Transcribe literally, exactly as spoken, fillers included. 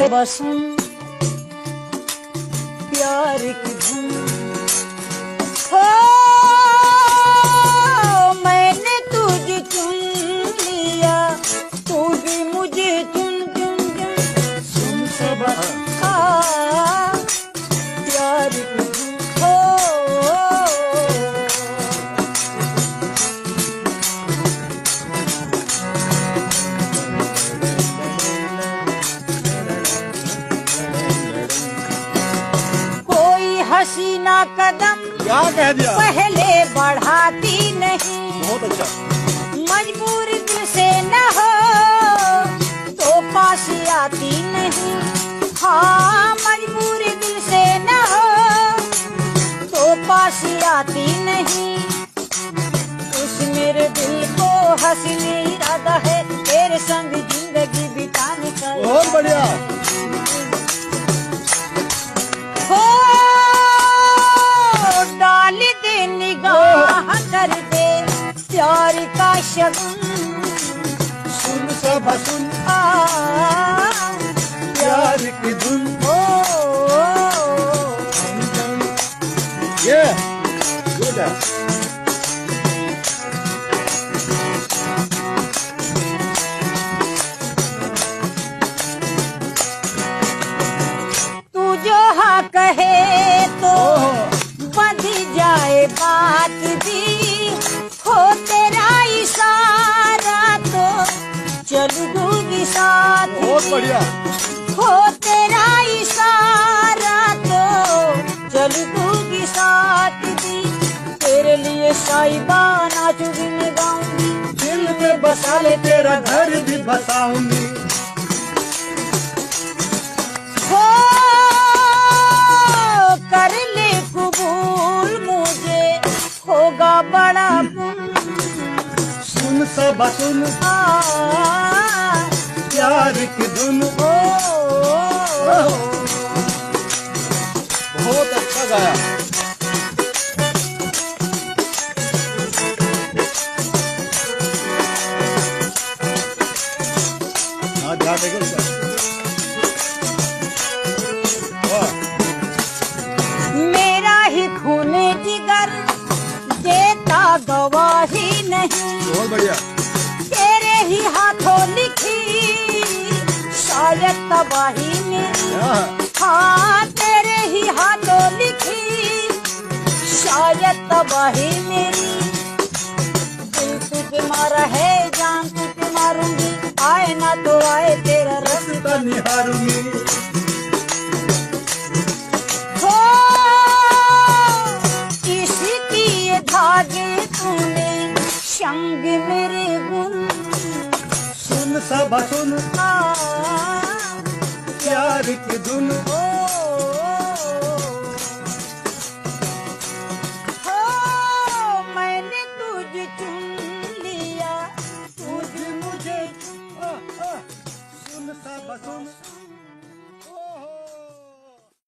साहिबा सुन प्यार की धुन। हो मैंने तुझे चुन लिया, तू भी मुझे चुन चुन चुन। सुन साहिबा प्यार की धुन। हो हसीना कदम क्या कह दिया, पहले बढ़ाती नहीं। बहुत अच्छा। मजबूरी से न हो तो पास आती नहीं। हाँ मजबूरी से न हो तो पास आती नहीं। उस मेरे दिल को हंसने इरादा है, तेरे संग जिंदगी बिताने का। बहुत बढ़िया। प्यार का शगुन। सुन साहिबा सुन प्यार की धुन। हो ये गुड तू जो हाँ कहे तो बंध जाए बात भी। हो तेरा इशारा तो चलूंगी साथ। बहुत बढ़िया। हो तेरा इशारा तो चलूंगी साथ भी। तेरे लिए साहिबा नाचूंगी मैं गाऊंगी, दिल में बसा ले तेरा घर भी बसाऊंगी। हो कर ले कबूल मुझे, होगा बड़ा। सुन साहिबा सुन प्यार की धुन। हो बहुत अच्छा गाया। हाँ जा मेरा ही खूने जिगर देता गवाही नहीं। बहुत बढ़िया। तेरे ही हाथों लिखी शायद तबाही मेरी। हाँ तेरे ही हाथों लिखी शायद तबाही मेरी। दिल तुझे मारा है, जान तुझे मारूंगी। आए ना तो आए तेरा रास्ता निहारूंगी। हो किसी की ये धागे तूने संग मेरे गुन। सुन साहिबा सुन प्यार की धुन।